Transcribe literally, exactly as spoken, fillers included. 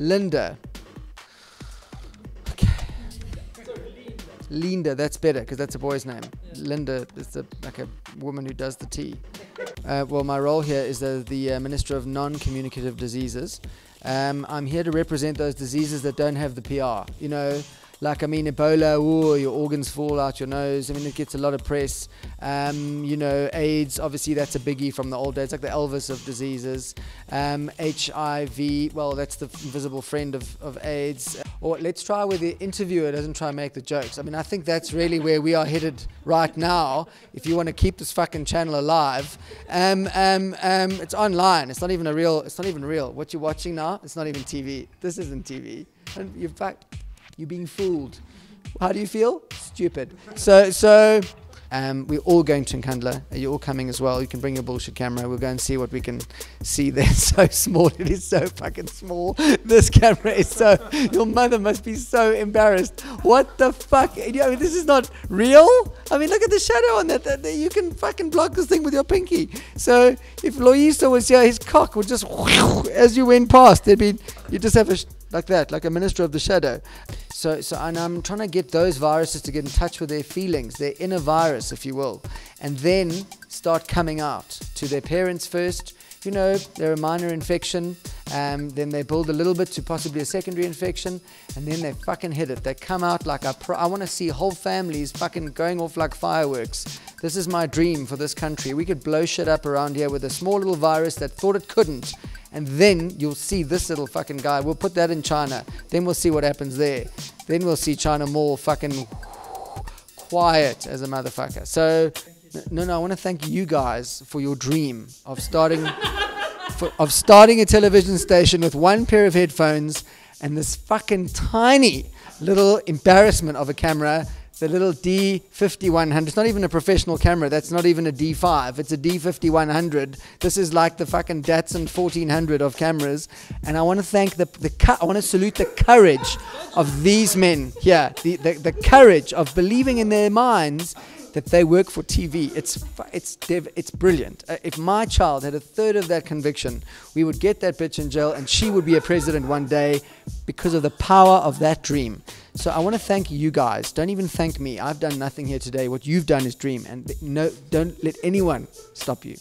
Linda. Okay. So Linda. Linda, that's better because that's a boy's name. Yeah. Linda is the, like a woman who does the tea. Uh, well, my role here is the, the uh, Minister of Non-Communicative Diseases. Um, I'm here to represent those diseases that don't have the P R. You know, like, I mean, Ebola, ooh, your organs fall out your nose. I mean, it gets a lot of press. Um, you know, AIDS, obviously, that's a biggie from the old days, like the Elvis of diseases. Um, H I V, well, that's the invisible friend of, of AIDS. Or let's try where the interviewer doesn't try and make the jokes. I mean, I think that's really where we are headed right now, if you want to keep this fucking channel alive. Um, um, um, it's online. It's not even a real, it's not even real. What you're watching now, it's not even T V. This isn't T V. And you're back. You're being fooled. How do you feel? Stupid. So, so um, we're all going to Nkandla. You're all coming as well. You can bring your bullshit camera. We'll go and see what we can see there. It's so small. It is so fucking small. This camera is so... Your mother must be so embarrassed. What the fuck? I mean, this is not real. I mean, look at the shadow on that. that, that you can fucking block this thing with your pinky. So if Loyiso was here, his cock would just... As you went past, there'd be... You'd just have a... Like that, like a minister of the shadow. So, so, and I'm trying to get those viruses to get in touch with their feelings, their inner virus, if you will, and then start coming out to their parents first. You know, they're a minor infection, um, then they build a little bit to possibly a secondary infection, and then they fucking hit it. They come out like a pro. I want to see whole families fucking going off like fireworks. This is my dream for this country. We could blow shit up around here with a small little virus that thought it couldn't. And then you'll see this little fucking guy. We'll put that in China. Then we'll see what happens there. Then we'll see China more fucking quiet as a motherfucker. So, no, no, I want to thank you guys for your dream of starting, for, of starting a television station with one pair of headphones and this fucking tiny little embarrassment of a camera. The little D fifty-one hundred, it's not even a professional camera, that's not even a D five, it's a D fifty-one hundred. This is like the fucking Datsun fourteen hundred of cameras. And I want to thank the, the I want to salute the courage of these men. Yeah, the, the, the courage of believing in their minds that they work for T V. It's, it's, dev it's brilliant. Uh, if my child had a third of that conviction, we would get that bitch in jail and she would be a president one day because of the power of that dream. So I want to thank you guys. Don't even thank me. I've done nothing here today. What you've done is dream. And no, don't let anyone stop you.